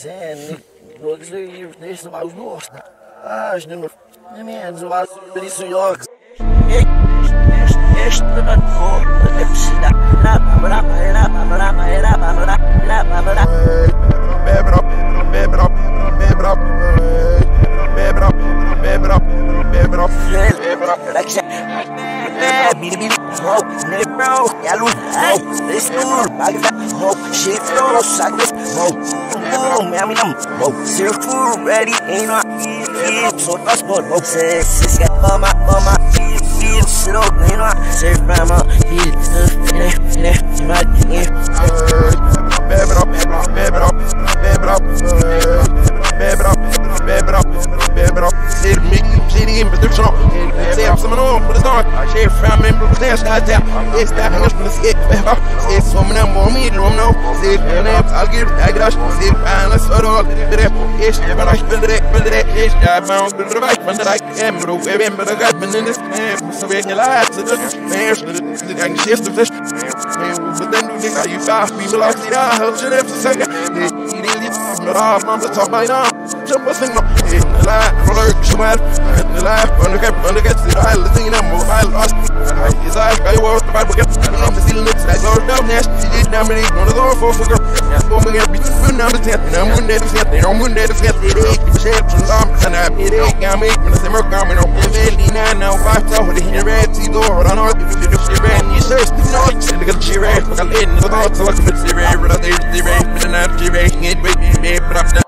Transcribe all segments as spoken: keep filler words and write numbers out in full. ценник, но ты нечто возможно. Аж не имеет за вас рисунок. Нечто возможно, это всегда. Рама, рама, рама, рама, рама, рама, рама. Бебра, бебра, бебра, бебра, бебра, бебра, бебра. Mini smoke, bro, yellow smoke, this door, like that smoke, shit, no, suck this smoke, no, man, we don't smoke, syrup, ready, ain't no, so that's what, smoke, six, six, get on my, on my, feel, syrup, ain't no, syrup, grandma, feel, left, left, right, left, baby, up, baby, up, baby, up, baby, up, baby, up, baby, up, baby, up, baby, up, in production, say I'm some of them, I share from them, it's that I'm just gonna say, it's some of them, me, no, no, say, I'll give that grass, say, and it's all the rest, it's never like the direct, but the direct is that bound to the right, but the right am, but the government in this man, so we can lie to the man, the gang shifts the fish, but then you think I you fast, people like the house, and it's a second, they need it, but I'm on the top right now. I'm a single, in the light, roller, shimmer, in the life, on the cap, on the gas, the aisle, the thing, I'm mobile, lost. I desire, I walk the Bible, get on the ceiling, it's like Lord Downers, she did damn it, one of the four for girls, and I'm going to be two numbers, and I'm going to get the wrong one, that is get the eight, the shapes, and I'm going to be the eight, I'm eight, and I'm coming up, and I'm now five, so the red, the door, and all the people, she ran, you searched the noise, and the she ran, but I didn't, the thoughts, so I could see red, but I did the red, but I'm not the red, it would be the red, but I'm not.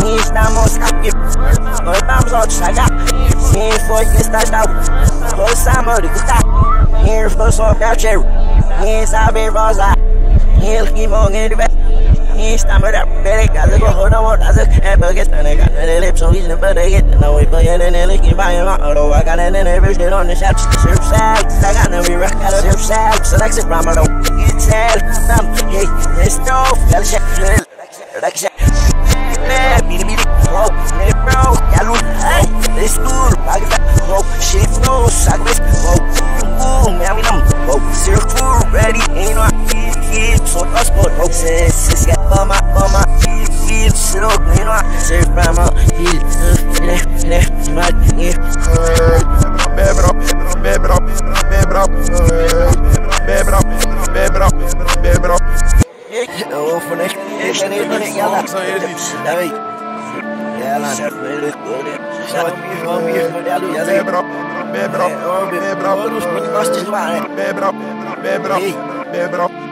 Estamos aqui, nós vamos ao destragar. Quem foi que está estado? Você amor de gostar. Quem foi só meu cheiro? Quem sabe vazar? Ele que morre em diversos. Quem está melhor? Peraí, casa com roda, mordaça. É porque está negado. Ele é só isso, não pode ir. Não é para ele, ele que vai amar. Ou a cara nele, vejo ele no chat. Surf sex, está ganhando, vira cara. Surf sex, select se pra mano. It's hell, thumb, hey, it's tough. Ele check, ele check. Mini mini smoke, bro, yellow, hey, this door, bag that smoke, shit, no, suck this smoke, boom, yeah, we don't smoke, circle, ready, ain't no, it's so us, but hope, sis, it's got bomb, bomb, it's smoke, ain't no, surf, mama, it's left, left, right, yeah, bebra, bebra, bebra, bebra, bebra, bebra, bebra. Oh, for next, next, next, next, yeah, yeah, yeah, yeah, yeah,